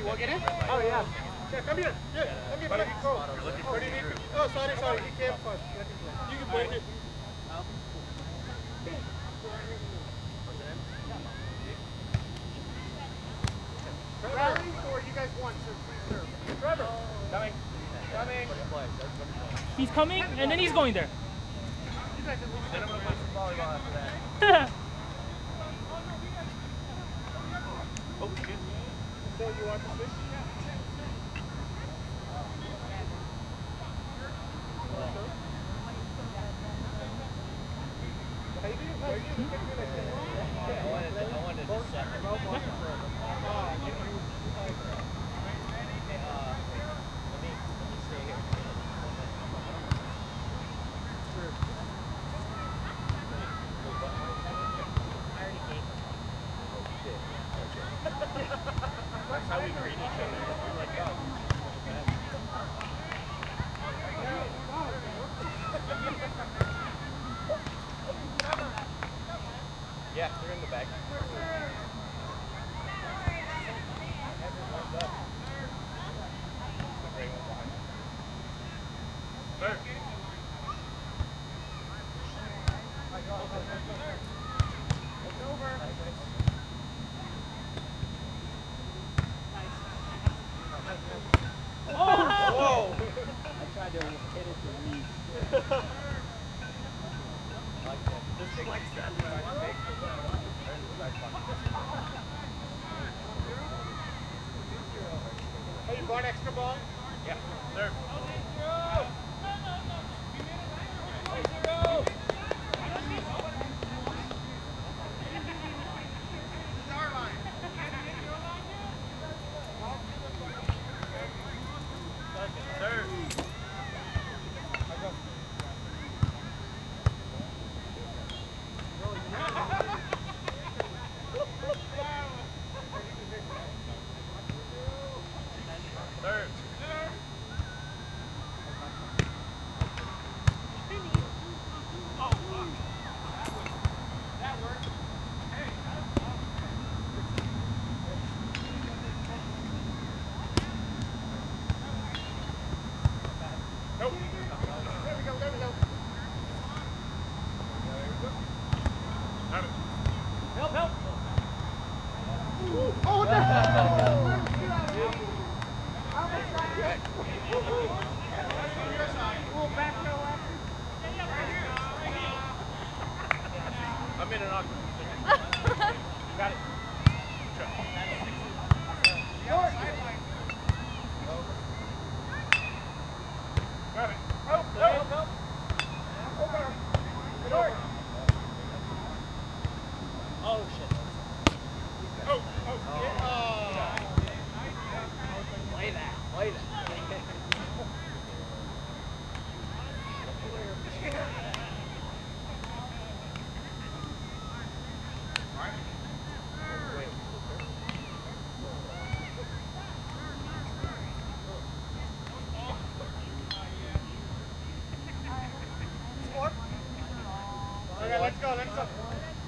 You want to get it? Oh, yeah. Yeah, come here. Yeah, come here. What do you need? Oh, sorry. He came first. You can point it. Rally or you guys won, so please serve. Trevor. Coming. He's coming, and then he's going there. You guys are going to play some volleyball after that. Oh, excuse me. So you want to switch? Let's go.